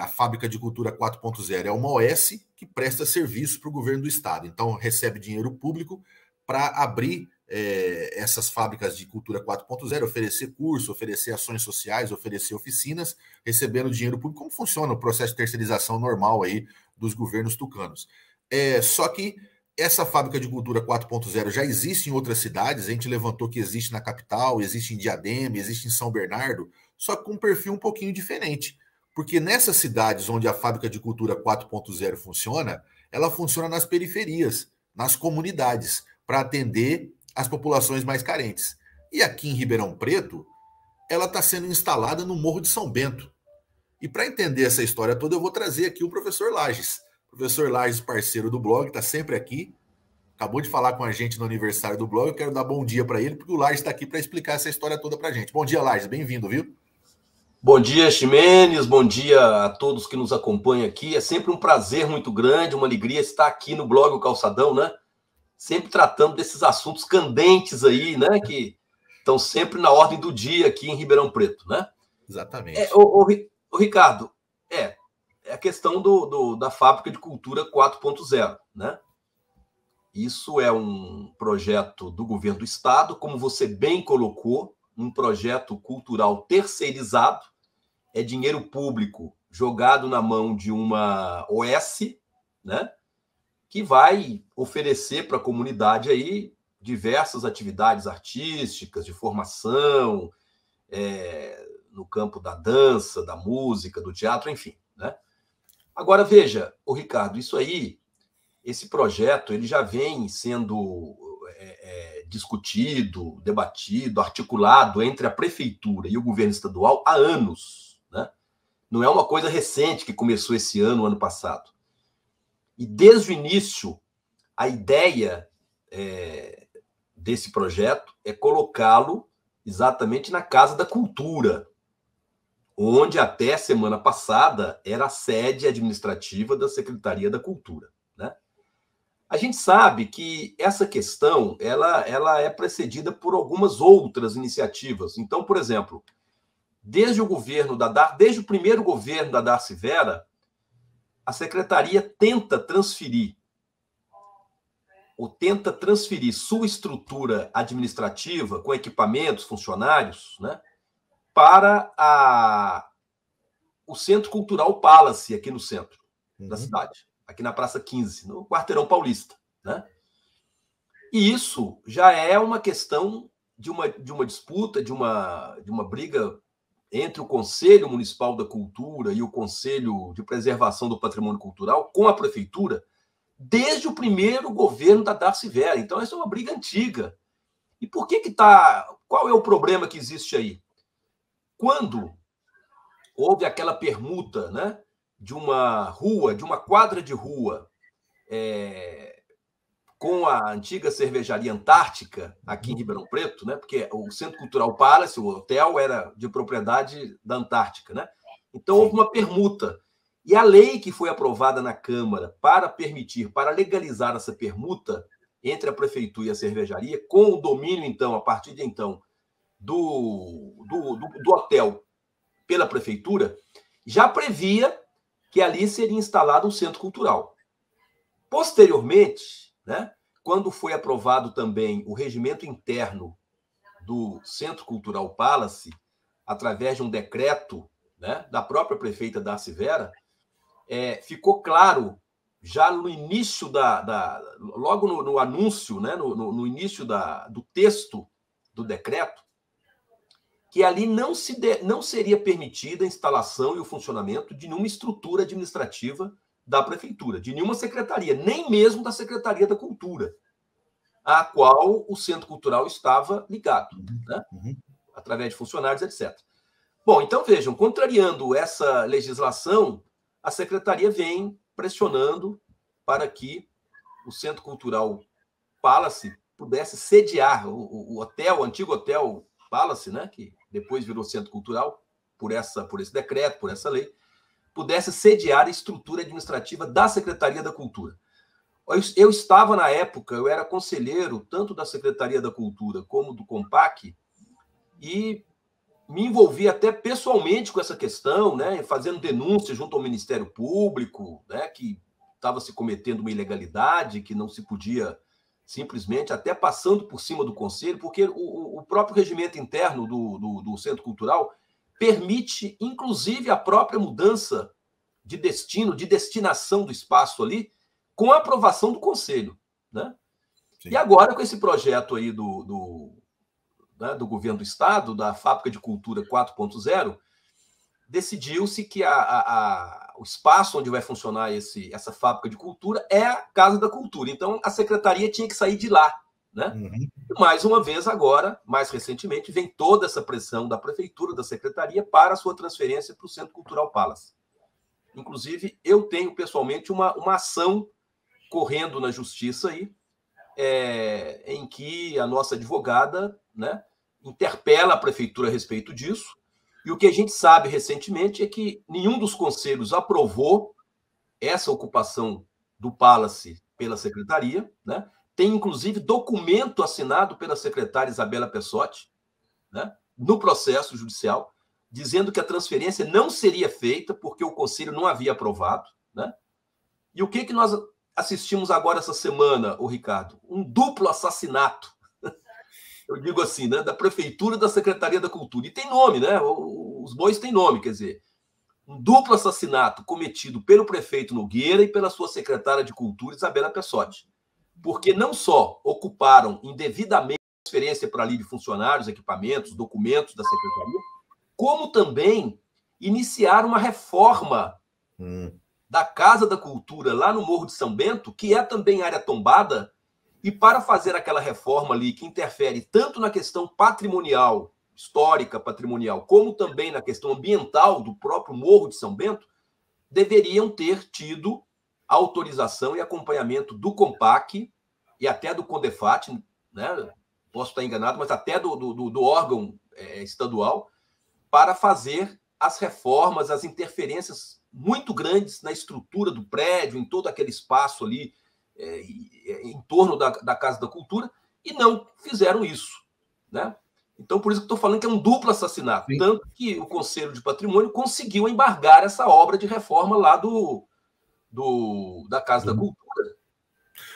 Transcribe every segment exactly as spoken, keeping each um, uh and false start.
a Fábrica de Cultura quatro ponto zero é uma O S que presta serviço para o governo do estado. Então, recebe dinheiro público para abrir é, essas fábricas de cultura quatro ponto zero, oferecer curso, oferecer ações sociais, oferecer oficinas, recebendo dinheiro público. Como funciona o processo de terceirização normal aí dos governos tucanos? É, só que essa Fábrica de Cultura quatro ponto zero já existe em outras cidades. A gente levantou que existe na capital, existe em Diadema, existe em São Bernardo, só com um perfil um pouquinho diferente. Porque nessas cidades onde a Fábrica de Cultura quatro ponto zero funciona, ela funciona nas periferias, nas comunidades, para atender as populações mais carentes. E aqui em Ribeirão Preto, ela está sendo instalada no Morro de São Bento. E para entender essa história toda, eu vou trazer aqui o professor Lages. O professor Lages, parceiro do blog, está sempre aqui, acabou de falar com a gente no aniversário do blog. Eu quero dar bom dia para ele, porque o Lages está aqui para explicar essa história toda para a gente. Bom dia, Lages, bem-vindo, viu? Bom dia, Ximenes, bom dia a todos que nos acompanham aqui. É sempre um prazer muito grande, uma alegria estar aqui no blog O Calçadão, né? Sempre tratando desses assuntos candentes aí, né? Que estão sempre na ordem do dia aqui em Ribeirão Preto, né? Exatamente. É, o, o, o Ricardo, é, é a questão do, do, da Fábrica de Cultura quatro ponto zero, né? Isso é um projeto do governo do estado, como você bem colocou, um projeto cultural terceirizado, é dinheiro público jogado na mão de uma O S, né? Que vai oferecer para a comunidade aí diversas atividades artísticas, de formação, é, no campo da dança, da música, do teatro, enfim, né? Agora, veja, ô Ricardo, isso aí, esse projeto, ele já vem sendo é, é, discutido, debatido, articulado entre a prefeitura e o governo estadual há anos, né? Não é uma coisa recente que começou esse ano, ano passado. E desde o início, a ideia é, desse projeto é colocá-lo exatamente na Casa da Cultura, onde até semana passada era a sede administrativa da Secretaria da Cultura, né? A gente sabe que essa questão ela, ela é precedida por algumas outras iniciativas. Então, por exemplo, desde o governo da Dar, desde o primeiro governo da Darcy Vera, a secretaria tenta transferir, ou tenta transferir sua estrutura administrativa, com equipamentos, funcionários, né, para a, o Centro Cultural Palace, aqui no centro uhum. da cidade, aqui na Praça quinze, no Quarteirão Paulista, né? E isso já é uma questão de uma, de uma disputa, de uma, de uma briga entre o Conselho Municipal da Cultura e o Conselho de Preservação do Patrimônio Cultural com a Prefeitura desde o primeiro governo da Darcy Vera. Então, essa é uma briga antiga. E por que que tá? Qual é o problema que existe aí? Quando houve aquela permuta, né, de uma rua, de uma quadra de rua é, com a antiga cervejaria Antártica, aqui em Ribeirão Preto, né? Porque o Centro Cultural Palace, o hotel, era de propriedade da Antártica, né? Então, houve uma permuta. E a lei que foi aprovada na Câmara para permitir, para legalizar essa permuta entre a prefeitura e a cervejaria, com o domínio, então, a partir de então, do, do, do, do hotel pela prefeitura, já previa que ali seria instalado um centro cultural. Posteriormente, né, quando foi aprovado também o regimento interno do Centro Cultural Palace, através de um decreto, né, da própria prefeita Darcy Vera, é, ficou claro, já no início da... da logo no, no anúncio, né, no, no, no início da, do texto do decreto, que ali não, se de, não seria permitida a instalação e o funcionamento de nenhuma estrutura administrativa da prefeitura, de nenhuma secretaria, nem mesmo da Secretaria da Cultura, à qual o Centro Cultural estava ligado, né? Uhum. Através de funcionários, etcétera. Bom, então vejam, contrariando essa legislação, a secretaria vem pressionando para que o Centro Cultural Palace pudesse sediar o, o hotel, o antigo hotel Palace, né, que depois virou Centro Cultural, por, essa, por esse decreto, por essa lei, pudesse sediar a estrutura administrativa da Secretaria da Cultura. Eu, eu estava, na época, eu era conselheiro tanto da Secretaria da Cultura como do COMPAC, e me envolvi até pessoalmente com essa questão, né, fazendo denúncia junto ao Ministério Público, né, que estava se cometendo uma ilegalidade, que não se podia simplesmente, até passando por cima do Conselho, porque o, o próprio regimento interno do, do, do Centro Cultural permite, inclusive, a própria mudança de destino, de destinação do espaço ali, com a aprovação do Conselho, né? Sim. E agora, com esse projeto aí do, do, né, do governo do Estado, da Fábrica de Cultura quatro ponto zero, decidiu-se que a, a, a, o espaço onde vai funcionar esse, essa Fábrica de Cultura é a Casa da Cultura. Então, a secretaria tinha que sair de lá, né? Uhum. E, mais uma vez, agora, mais recentemente, vem toda essa pressão da Prefeitura, da Secretaria, para a sua transferência para o Centro Cultural Palace. Inclusive, eu tenho, pessoalmente, uma, uma ação correndo na Justiça aí, É, em que a nossa advogada, né, interpela a prefeitura a respeito disso, e o que a gente sabe recentemente é que nenhum dos conselhos aprovou essa ocupação do Palace pela secretaria, né? Tem, inclusive, documento assinado pela secretária Isabela Pessotti, né, no processo judicial, dizendo que a transferência não seria feita porque o conselho não havia aprovado, né? E o que, que nós assistimos agora essa semana, o Ricardo, um duplo assassinato, eu digo assim, né, da Prefeitura e da Secretaria da Cultura. E tem nome, né? Os dois têm nome, quer dizer, um duplo assassinato cometido pelo prefeito Nogueira e pela sua secretária de Cultura, Isabela Pessotti, porque não só ocuparam indevidamente a transferência para ali de funcionários, equipamentos, documentos da secretaria, como também iniciaram uma reforma hum. da Casa da Cultura, lá no Morro de São Bento, que é também área tombada, e para fazer aquela reforma ali que interfere tanto na questão patrimonial, histórica patrimonial, como também na questão ambiental do próprio Morro de São Bento, deveriam ter tido autorização e acompanhamento do COMPAC e até do CONDEFAT, né? Posso estar enganado, mas até do, do, do órgão é, estadual, para fazer as reformas, as interferências muito grandes na estrutura do prédio, em todo aquele espaço ali, é, em torno da, da Casa da Cultura, e não fizeram isso, né? Então, por isso que estou falando que é um duplo assassinato. Sim. Tanto que o Conselho de Patrimônio conseguiu embargar essa obra de reforma lá do, do, da Casa Sim. da Cultura.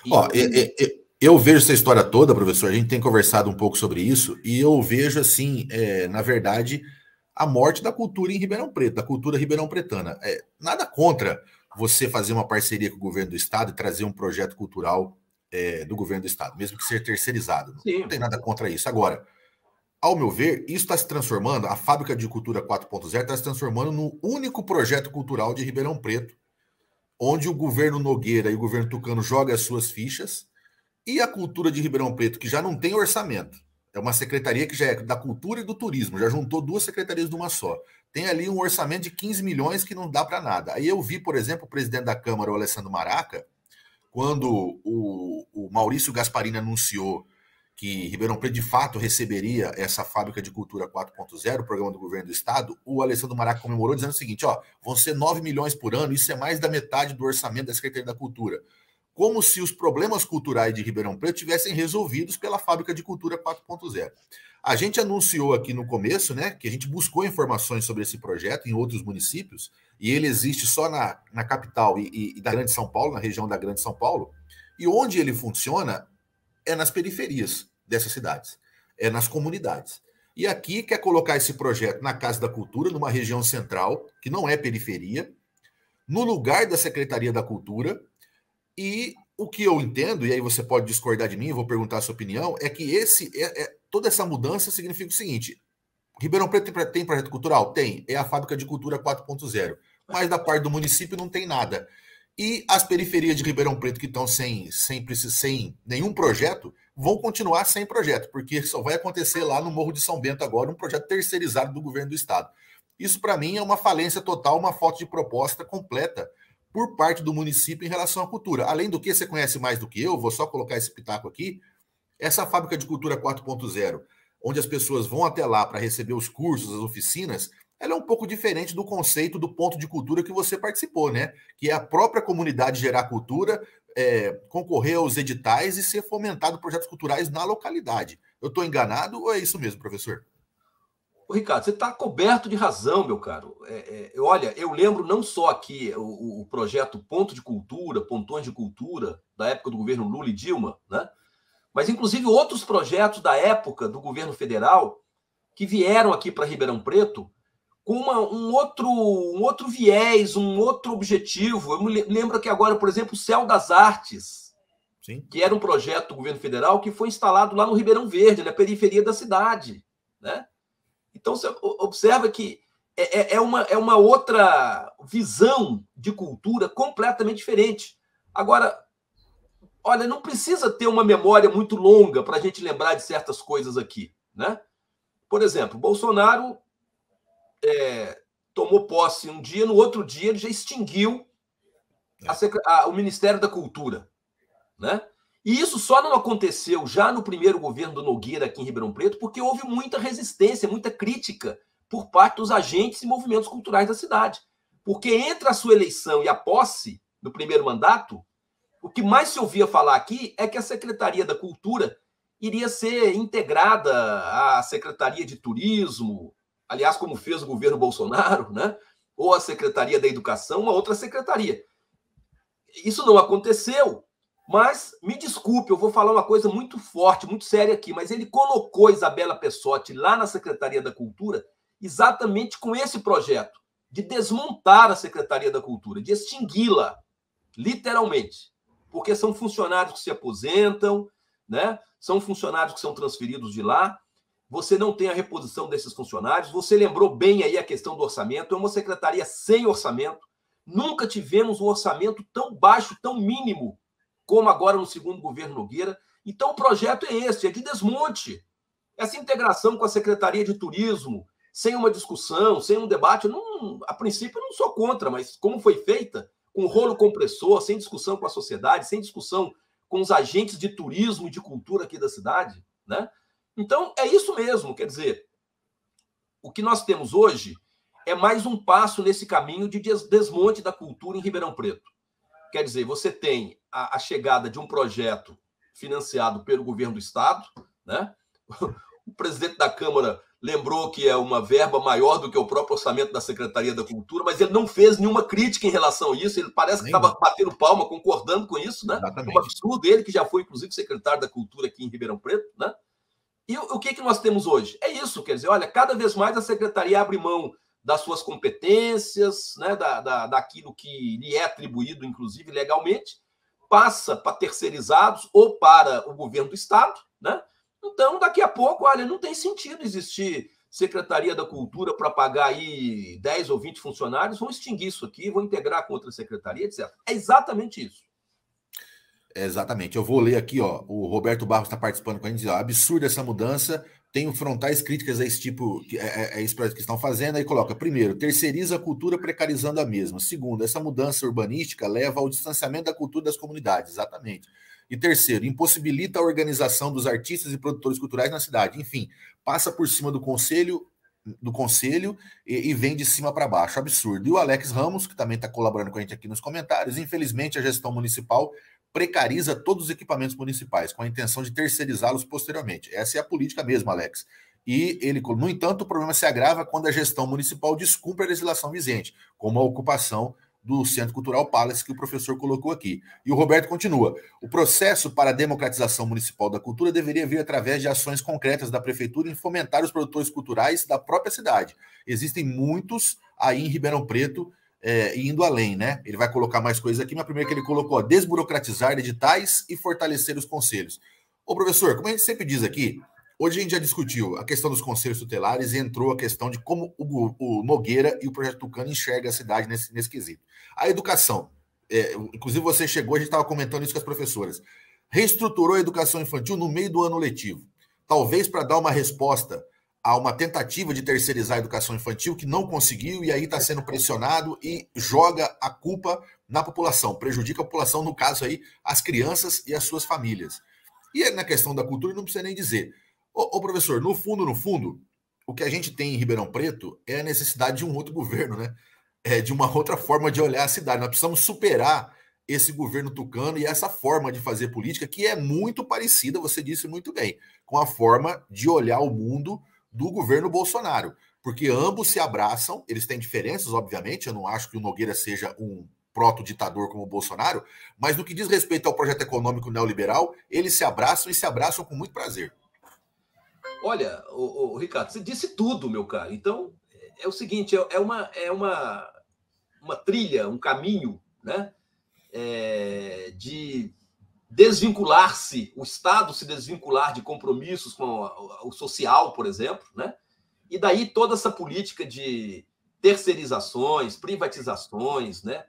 E, Ó, e... É, é, é... Eu vejo essa história toda, professor, a gente tem conversado um pouco sobre isso, e eu vejo, assim, é, na verdade... a morte da cultura em Ribeirão Preto, da cultura ribeirão-pretana. É, nada contra você fazer uma parceria com o governo do Estado e trazer um projeto cultural é, do governo do Estado, mesmo que seja terceirizado. Sim. Não tem nada contra isso. Agora, ao meu ver, isso está se transformando, a Fábrica de Cultura quatro ponto zero está se transformando no único projeto cultural de Ribeirão Preto, onde o governo Nogueira e o governo Tucano jogam as suas fichas, e a cultura de Ribeirão Preto, que já não tem orçamento, é uma secretaria que já é da cultura e do turismo, já juntou duas secretarias de uma só. Tem ali um orçamento de quinze milhões que não dá para nada. Aí eu vi, por exemplo, o presidente da Câmara, o Alessandro Maraca, quando o, o Maurício Gasparini anunciou que Ribeirão Preto de fato receberia essa Fábrica de Cultura quatro ponto zero, programa do governo do Estado, o Alessandro Maraca comemorou dizendo o seguinte, ó, vão ser nove milhões por ano, isso é mais da metade do orçamento da Secretaria da Cultura. Como se os problemas culturais de Ribeirão Preto tivessem resolvidos pela Fábrica de Cultura quatro ponto zero. A gente anunciou aqui no começo, né, que a gente buscou informações sobre esse projeto em outros municípios, e ele existe só na, na capital e, e, e da Grande São Paulo, na região da Grande São Paulo, e onde ele funciona é nas periferias dessas cidades, é nas comunidades. E aqui quer colocar esse projeto na Casa da Cultura, numa região central, que não é periferia, no lugar da Secretaria da Cultura. E o que eu entendo, e aí você pode discordar de mim, eu vou perguntar a sua opinião, é que esse, é, é, toda essa mudança significa o seguinte, Ribeirão Preto tem, tem projeto cultural? Tem, é a Fábrica de Cultura quatro ponto zero, mas da parte do município não tem nada. E as periferias de Ribeirão Preto que estão sem, sem, sem nenhum projeto, vão continuar sem projeto, porque só vai acontecer lá no Morro de São Bento agora um projeto terceirizado do governo do Estado. Isso para mim é uma falência total, uma falta de proposta completa por parte do município em relação à cultura. Além do que, você conhece mais do que eu, vou só colocar esse pitaco aqui, essa Fábrica de Cultura quatro ponto zero, onde as pessoas vão até lá para receber os cursos, as oficinas, ela é um pouco diferente do conceito do ponto de cultura que você participou, né? Que é a própria comunidade gerar cultura, é, concorrer aos editais e ser fomentado projetos culturais na localidade. Eu estou enganado ou é isso mesmo, professor? Ricardo, você está coberto de razão, meu caro. É, é, olha, eu lembro não só aqui o, o projeto Ponto de Cultura, Pontões de Cultura, da época do governo Lula e Dilma, né? Mas, inclusive, outros projetos da época do governo federal que vieram aqui para Ribeirão Preto com uma, um, outro, um outro viés, um outro objetivo. Eu me lembro aqui agora, por exemplo, o Céu das Artes, sim, que era um projeto do governo federal que foi instalado lá no Ribeirão Verde, na periferia da cidade, né? Então, você observa que é, é, uma, é uma outra visão de cultura completamente diferente. Agora, olha, não precisa ter uma memória muito longa para a gente lembrar de certas coisas aqui, né? Por exemplo, Bolsonaro é, tomou posse um dia, no outro dia ele já extinguiu a, a, o Ministério da Cultura, né? E isso só não aconteceu já no primeiro governo do Nogueira aqui em Ribeirão Preto porque houve muita resistência, muita crítica por parte dos agentes e movimentos culturais da cidade. Porque entre a sua eleição e a posse do primeiro mandato, o que mais se ouvia falar aqui é que a Secretaria da Cultura iria ser integrada à Secretaria de Turismo, aliás, como fez o governo Bolsonaro, né? Ou à Secretaria da Educação, uma outra secretaria. Isso não aconteceu. Mas, me desculpe, eu vou falar uma coisa muito forte, muito séria aqui, mas ele colocou Isabela Pessotti lá na Secretaria da Cultura exatamente com esse projeto de desmontar a Secretaria da Cultura, de extingui-la, literalmente. Porque são funcionários que se aposentam, né? São funcionários que são transferidos de lá, você não tem a reposição desses funcionários, você lembrou bem aí a questão do orçamento, é uma secretaria sem orçamento, nunca tivemos um orçamento tão baixo, tão mínimo, como agora no segundo governo Nogueira. Então, o projeto é esse, é de desmonte. Essa integração com a Secretaria de Turismo, sem uma discussão, sem um debate, eu não, a princípio eu não sou contra, mas como foi feita, com rolo compressor, sem discussão com a sociedade, sem discussão com os agentes de turismo e de cultura aqui da cidade, né? Então, é isso mesmo, quer dizer, o que nós temos hoje é mais um passo nesse caminho de desmonte da cultura em Ribeirão Preto. Quer dizer, você tem a, a chegada de um projeto financiado pelo governo do Estado, né? O presidente da Câmara lembrou que é uma verba maior do que o próprio orçamento da Secretaria da Cultura, mas ele não fez nenhuma crítica em relação a isso, ele parece que estava batendo palma, concordando com isso, né? Um absurdo, ele que já foi, inclusive, secretário da Cultura aqui em Ribeirão Preto, né? E o, o que, que nós temos hoje? É isso, quer dizer, olha, cada vez mais a Secretaria abre mão das suas competências, né, da, da, daquilo que lhe é atribuído, inclusive, legalmente, passa para terceirizados ou para o governo do Estado, né? Então, daqui a pouco, olha, não tem sentido existir Secretaria da Cultura para pagar aí dez ou vinte funcionários, vão extinguir isso aqui, vão integrar com outra secretaria, etcétera. É exatamente isso. É exatamente. Eu vou ler aqui, ó, o Roberto Barros está participando com a gente, diz, ó, absurda essa mudança, tenho frontais críticas a esse tipo, a, a esse projeto que estão fazendo, aí coloca, primeiro, terceiriza a cultura precarizando a mesma. Segundo, essa mudança urbanística leva ao distanciamento da cultura das comunidades, exatamente. E terceiro, impossibilita a organização dos artistas e produtores culturais na cidade. Enfim, passa por cima do conselho, do conselho e, e vem de cima para baixo, absurdo. E o Alex Ramos, que também está colaborando com a gente aqui nos comentários, infelizmente a gestão municipal precariza todos os equipamentos municipais, com a intenção de terceirizá-los posteriormente. Essa é a política mesmo, Alex. E ele, no entanto, o problema se agrava quando a gestão municipal descumpre a legislação vigente, como a ocupação do Centro Cultural Palace, que o professor colocou aqui. E o Roberto continua. O processo para a democratização municipal da cultura deveria vir através de ações concretas da prefeitura em fomentar os produtores culturais da própria cidade. Existem muitos aí em Ribeirão Preto, É, indo além, né? Ele vai colocar mais coisas aqui, mas primeiro que ele colocou, ó, desburocratizar editais e fortalecer os conselhos. Ô, professor, como a gente sempre diz aqui, hoje a gente já discutiu a questão dos conselhos tutelares e entrou a questão de como o, o Nogueira e o Projeto Tucano enxergam a cidade nesse, nesse quesito. A educação, é, inclusive você chegou, a gente estava comentando isso com as professoras, reestruturou a educação infantil no meio do ano letivo, talvez para dar uma resposta há uma tentativa de terceirizar a educação infantil que não conseguiu e aí está sendo pressionado e joga a culpa na população, prejudica a população, no caso aí, as crianças e as suas famílias. E na questão da cultura não precisa nem dizer. Ô, ô professor, no fundo, no fundo, o que a gente tem em Ribeirão Preto é a necessidade de um outro governo, né? É de uma outra forma de olhar a cidade. Nós precisamos superar esse governo tucano e essa forma de fazer política que é muito parecida, você disse muito bem, com a forma de olhar o mundo do governo Bolsonaro, porque ambos se abraçam, eles têm diferenças, obviamente, eu não acho que o Nogueira seja um proto-ditador como o Bolsonaro, mas no que diz respeito ao projeto econômico neoliberal, eles se abraçam e se abraçam com muito prazer. Olha, ô, ô, Ricardo, você disse tudo, meu caro. Então, é o seguinte, é uma, é uma, uma trilha, um caminho, né? É, de desvincular-se, o Estado se desvincular de compromissos com o social, por exemplo, né? E daí toda essa política de terceirizações, privatizações, né?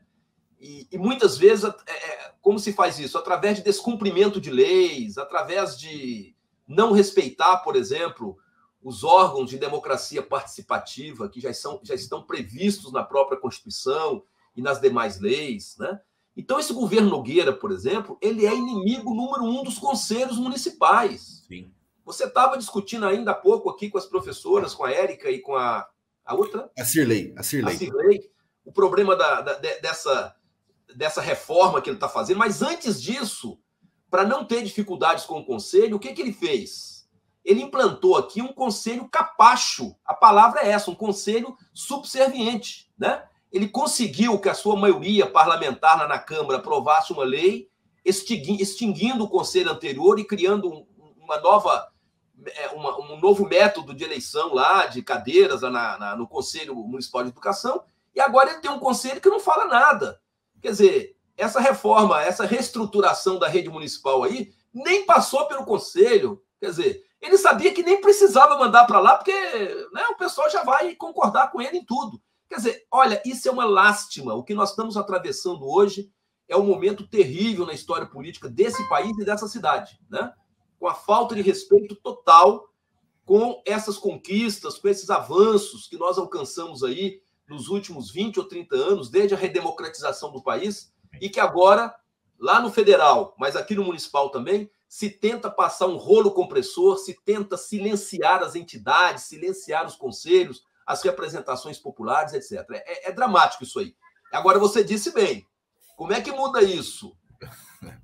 E, e muitas vezes, é, como se faz isso? Através de descumprimento de leis, através de não respeitar, por exemplo, os órgãos de democracia participativa que já, são, já estão previstos na própria Constituição e nas demais leis, né? Então, esse governo Nogueira, por exemplo, ele é inimigo número um dos conselhos municipais. Sim. Você estava discutindo ainda há pouco aqui com as professoras, com a Érica e com a, a outra? A Sirley. A Sirley. A Sirley, o problema da, da, dessa, dessa reforma que ele está fazendo. Mas antes disso, para não ter dificuldades com o conselho, o que, que ele fez? Ele implantou aqui um conselho capacho. A palavra é essa, um conselho subserviente, né? Ele conseguiu que a sua maioria parlamentar lá na Câmara aprovasse uma lei extinguindo o conselho anterior e criando uma nova, uma, um novo método de eleição lá, de cadeiras lá na, na, no Conselho Municipal de Educação, e agora ele tem um conselho que não fala nada. Quer dizer, essa reforma, essa reestruturação da rede municipal aí nem passou pelo conselho. Quer dizer, ele sabia que nem precisava mandar para lá, porque, né, o pessoal já vai concordar com ele em tudo. Quer dizer, olha, isso é uma lástima. O que nós estamos atravessando hoje é um momento terrível na história política desse país e dessa cidade, né? Com a falta de respeito total com essas conquistas, com esses avanços que nós alcançamos aí nos últimos vinte ou trinta anos, desde a redemocratização do país, e que agora, lá no federal, mas aqui no municipal também, se tenta passar um rolo compressor, se tenta silenciar as entidades, silenciar os conselhos, as representações populares, etcétera. É, é dramático isso aí. Agora, você disse bem, como é que muda isso?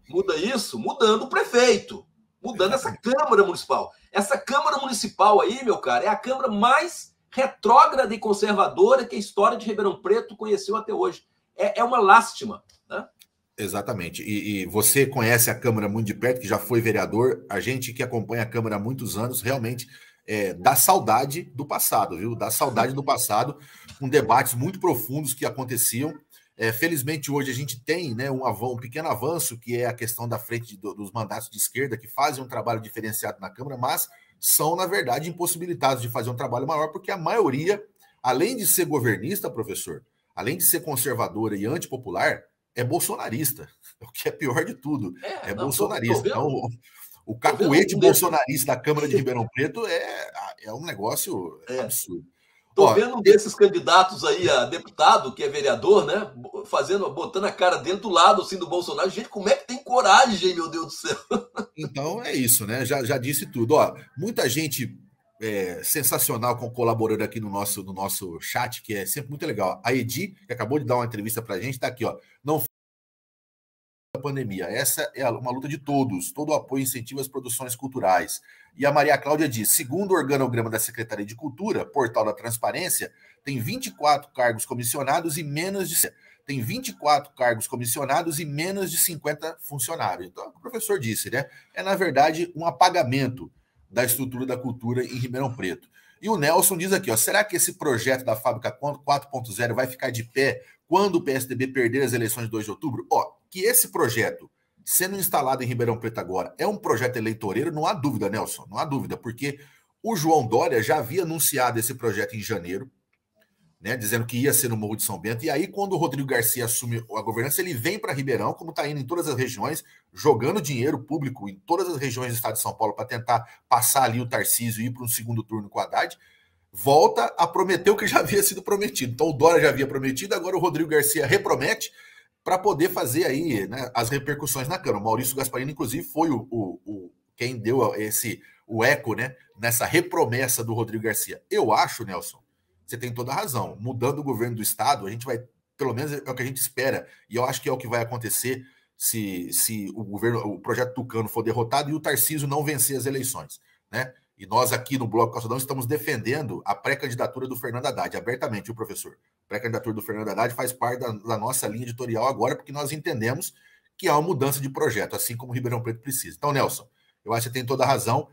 Muda isso mudando o prefeito, mudando essa Câmara Municipal. Essa Câmara Municipal aí, meu cara, é a Câmara mais retrógrada e conservadora que a história de Ribeirão Preto conheceu até hoje. É, é uma lástima, né? Exatamente. E, e você conhece a Câmara muito de perto, que já foi vereador. A gente que acompanha a Câmara há muitos anos, realmente... É, dá saudade do passado, viu? Dá saudade do passado, com debates muito profundos que aconteciam. É, felizmente, hoje a gente tem, né, um, avan um pequeno avanço, que é a questão da frente de, do, dos mandatos de esquerda, que fazem um trabalho diferenciado na Câmara, mas são, na verdade, impossibilitados de fazer um trabalho maior, porque a maioria, além de ser governista, professor, além de ser conservadora e antipopular, é bolsonarista, o que é pior de tudo. É, é não, bolsonarista. Então... O cacuete bolsonarista da Câmara de Ribeirão Preto é, é um negócio é. absurdo. Estou vendo um desses candidatos aí a deputado, que é vereador, né? Fazendo, botando a cara dentro do lado assim, do Bolsonaro. Gente, como é que tem coragem, meu Deus do céu? Então é isso, né? Já, já disse tudo. Ó, muita gente é, sensacional colaborando aqui no nosso, no nosso chat, que é sempre muito legal. A Edi, que acabou de dar uma entrevista para a gente, está aqui, ó. Não pandemia. Essa é uma luta de todos. Todo o apoio incentiva as produções culturais. E a Maria Cláudia diz, segundo o organograma da Secretaria de Cultura, portal da Transparência, tem vinte e quatro cargos comissionados e menos de... Tem vinte e quatro cargos comissionados e menos de cinquenta funcionários. Então, o professor disse, né? É, na verdade, um apagamento da estrutura da cultura em Ribeirão Preto. E o Nelson diz aqui, ó, será que esse projeto da Fábrica quatro ponto zero vai ficar de pé quando o P S D B perder as eleições de dois de outubro? Ó, que esse projeto, sendo instalado em Ribeirão Preto agora, é um projeto eleitoreiro, não há dúvida, Nelson, não há dúvida, porque o João Dória já havia anunciado esse projeto em janeiro, né, dizendo que ia ser no Morro de São Bento, e aí quando o Rodrigo Garcia assume a governança, ele vem para Ribeirão, como está indo em todas as regiões, jogando dinheiro público em todas as regiões do estado de São Paulo para tentar passar ali o Tarcísio e ir para um segundo turno com o Haddad, volta a prometer o que já havia sido prometido. Então o Dória já havia prometido, agora o Rodrigo Garcia repromete, para poder fazer aí, né, as repercussões na Câmara. O Maurício Gasparini, inclusive, foi o, o, o, quem deu esse, o eco, né, nessa repromessa do Rodrigo Garcia. Eu acho, Nelson, você tem toda a razão. Mudando o governo do Estado, a gente vai, pelo menos é o que a gente espera, e eu acho que é o que vai acontecer se, se o, governo, o projeto Tucano for derrotado e o Tarcísio não vencer as eleições, né? E nós aqui no Blog O Calçadão estamos defendendo a pré-candidatura do Fernando Haddad, abertamente, viu, professor? A pré-candidatura do Fernando Haddad faz parte da, da nossa linha editorial agora, porque nós entendemos que há uma mudança de projeto, assim como o Ribeirão Preto precisa. Então, Nelson, eu acho que você tem toda a razão.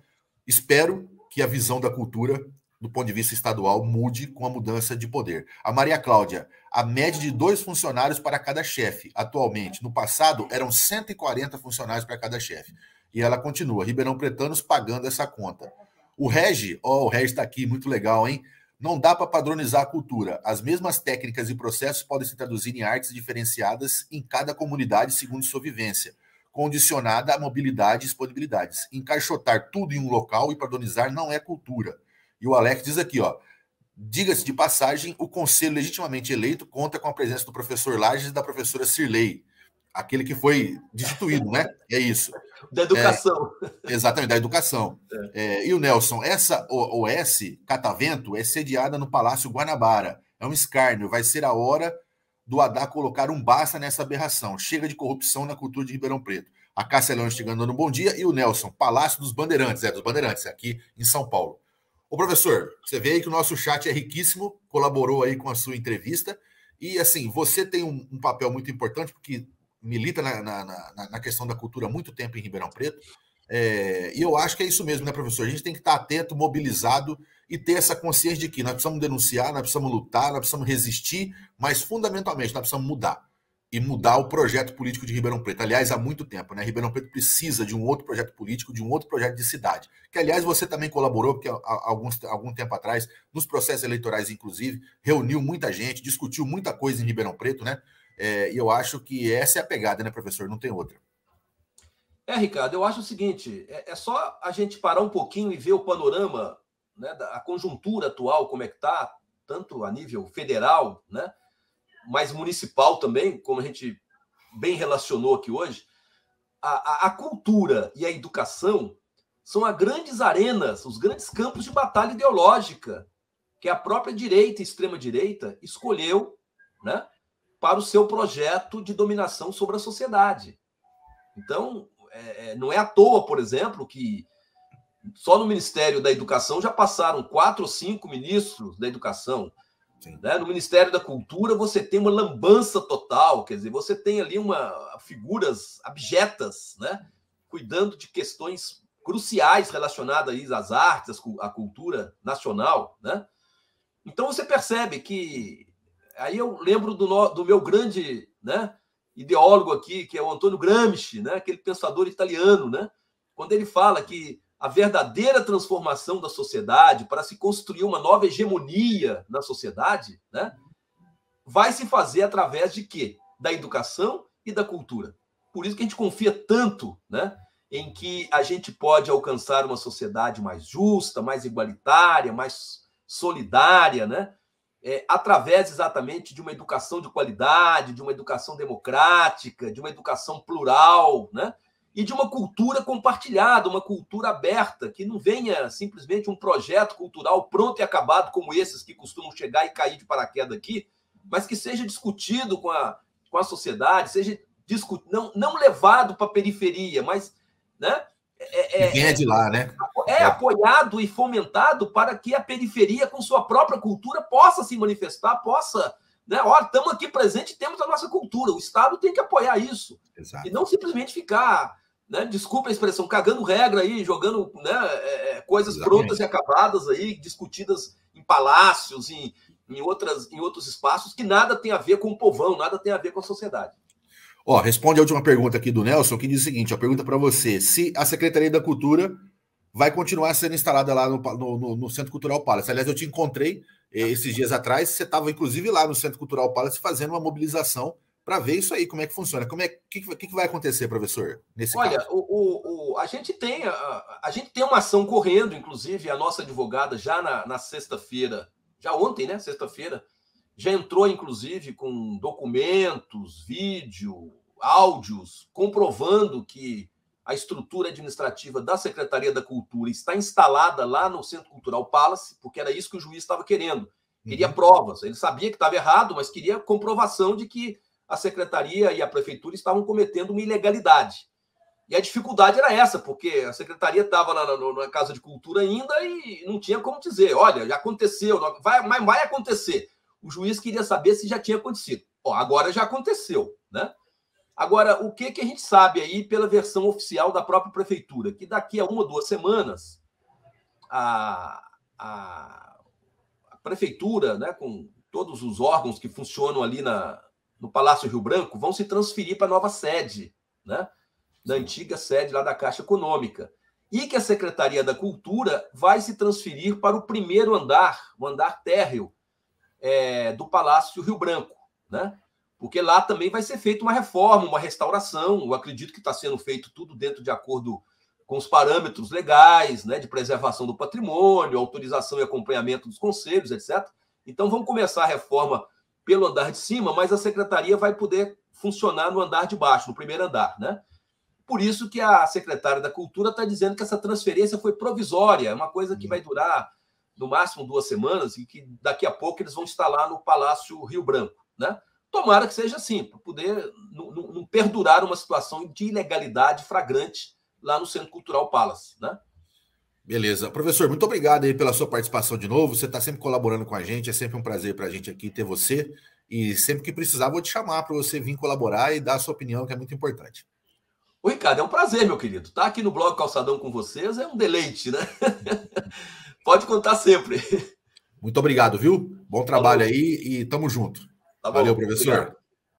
Espero que a visão da cultura, do ponto de vista estadual, mude com a mudança de poder. A Maria Cláudia, a média de dois funcionários para cada chefe, atualmente. No passado, eram cento e quarenta funcionários para cada chefe. E ela continua, Ribeirão Pretanos pagando essa conta. O Regi, ó, oh, o Regi está aqui, muito legal, hein? Não dá para padronizar a cultura. As mesmas técnicas e processos podem se traduzir em artes diferenciadas em cada comunidade segundo sua vivência, condicionada à mobilidade e disponibilidades. Encaixotar tudo em um local e padronizar não é cultura. E o Alex diz aqui, ó, diga-se de passagem, o conselho legitimamente eleito conta com a presença do professor Lages e da professora Sirley, aquele que foi destituído, né? É isso. Da educação. É, exatamente, da educação. É. É, e o Nelson, essa O S, Catavento, é sediada no Palácio Guanabara. É um escárnio, vai ser a hora do Haddad colocar um basta nessa aberração. Chega de corrupção na cultura de Ribeirão Preto. A Cássia Leão chegando no Bom Dia. E o Nelson, Palácio dos Bandeirantes, é dos Bandeirantes, aqui em São Paulo. Ô, professor, você vê aí que o nosso chat é riquíssimo, colaborou aí com a sua entrevista. E, assim, você tem um, um papel muito importante, porque milita na, na, na, na questão da cultura há muito tempo em Ribeirão Preto. É, e eu acho que é isso mesmo, né, professor? A gente tem que estar atento, mobilizado e ter essa consciência de que nós precisamos denunciar, nós precisamos lutar, nós precisamos resistir, mas, fundamentalmente, nós precisamos mudar. E mudar o projeto político de Ribeirão Preto. Aliás, há muito tempo, né? Ribeirão Preto precisa de um outro projeto político, de um outro projeto de cidade. Que, aliás, você também colaborou, porque há alguns, algum tempo atrás, nos processos eleitorais, inclusive, reuniu muita gente, discutiu muita coisa em Ribeirão Preto, né? É, e eu acho que essa é a pegada, né, professor? Não tem outra. É, Ricardo, eu acho o seguinte, é, é só a gente parar um pouquinho e ver o panorama, né, da, a conjuntura atual, como é que está, tanto a nível federal, né, mas municipal também, como a gente bem relacionou aqui hoje, a, a, a cultura e a educação são as grandes arenas, os grandes campos de batalha ideológica que a própria direita e extrema-direita escolheu, né, para o seu projeto de dominação sobre a sociedade. Então, é, não é à toa, por exemplo, que só no Ministério da Educação já passaram quatro ou cinco ministros da Educação. Né? No Ministério da Cultura você tem uma lambança total, quer dizer, você tem ali uma, figuras abjetas, né, cuidando de questões cruciais relacionadas às artes, à cultura nacional. Né? Então você percebe que... Aí eu lembro do, no, do meu grande, né, ideólogo aqui, que é o Antônio Gramsci, né, aquele pensador italiano, né, quando ele fala que a verdadeira transformação da sociedade para se construir uma nova hegemonia na sociedade, né, vai se fazer através de quê? Da educação e da cultura. Por isso que a gente confia tanto, né, em que a gente pode alcançar uma sociedade mais justa, mais igualitária, mais solidária, né? É, através exatamente de uma educação de qualidade, de uma educação democrática, de uma educação plural, né? E de uma cultura compartilhada, uma cultura aberta, que não venha simplesmente um projeto cultural pronto e acabado como esses que costumam chegar e cair de paraquedas aqui, mas que seja discutido com a, com a sociedade, seja discut... não, não levado para a periferia, mas... Né? É, é, Quem é de lá, né? É apoiado e fomentado para que a periferia, com sua própria cultura, possa se manifestar, possa... Né? Olha, estamos aqui presentes e temos a nossa cultura. O Estado tem que apoiar isso. Exato. E não simplesmente ficar, né, desculpa a expressão, cagando regra aí, jogando, né, é, coisas Exatamente. Prontas e acabadas aí, discutidas em palácios, em, em, outras, em outros espaços, que nada tem a ver com o povão, nada tem a ver com a sociedade. Ó, responde a última pergunta aqui do Nelson, que diz o seguinte, a pergunta para você, se a Secretaria da Cultura vai continuar sendo instalada lá no, no, no Centro Cultural Palace. Aliás, eu te encontrei eh, esses dias atrás, você estava, inclusive, lá no Centro Cultural Palace fazendo uma mobilização para ver isso aí, como é que funciona. O é, que, que vai acontecer, professor, nesse Olha, caso? Olha, o, o, a, gente tem, a, a gente tem uma ação correndo, inclusive, a nossa advogada já na, na sexta-feira, já ontem, né, sexta-feira, já entrou, inclusive, com documentos, vídeo, áudios, comprovando que a estrutura administrativa da Secretaria da Cultura está instalada lá no Centro Cultural Palace, porque era isso que o juiz estava querendo. Queria uhum. provas. Ele sabia que estava errado, mas queria comprovação de que a Secretaria e a Prefeitura estavam cometendo uma ilegalidade. E a dificuldade era essa, porque a secretaria estava na, na, na Casa de Cultura ainda e não tinha como dizer, olha, já aconteceu, vai, vai, vai acontecer. O juiz queria saber se já tinha acontecido. Ó, agora já aconteceu, né? Agora, o que, que a gente sabe aí pela versão oficial da própria prefeitura? Que daqui a uma ou duas semanas, a, a, a prefeitura, né, com todos os órgãos que funcionam ali na, no Palácio Rio Branco, vão se transferir para a nova sede, né? Da antiga sede lá da Caixa Econômica, e que a Secretaria da Cultura vai se transferir para o primeiro andar, o andar térreo, é, do Palácio Rio Branco, né? Porque lá também vai ser feita uma reforma, uma restauração, eu acredito que está sendo feito tudo dentro de acordo com os parâmetros legais, né, de preservação do patrimônio, autorização e acompanhamento dos conselhos, etcétera. Então, vamos começar a reforma pelo andar de cima, mas a Secretaria vai poder funcionar no andar de baixo, no primeiro andar, né? Por isso que a secretária da Cultura está dizendo que essa transferência foi provisória, é uma coisa que vai durar, no máximo, duas semanas e que daqui a pouco eles vão instalar no Palácio Rio Branco, né? Tomara que seja assim, para poder não, não, não perdurar uma situação de ilegalidade flagrante lá no Centro Cultural Palace, né? Beleza. Professor, muito obrigado aí pela sua participação de novo, você está sempre colaborando com a gente, é sempre um prazer para a gente aqui ter você e sempre que precisar vou te chamar para você vir colaborar e dar a sua opinião, que é muito importante. Ô, Ricardo, é um prazer, meu querido. Estar aqui no Blog Calçadão com vocês é um deleite, né? Pode contar sempre. Muito obrigado, viu? Bom trabalho. Falou aí e tamo junto. Tá bom. Valeu, professor. Obrigado.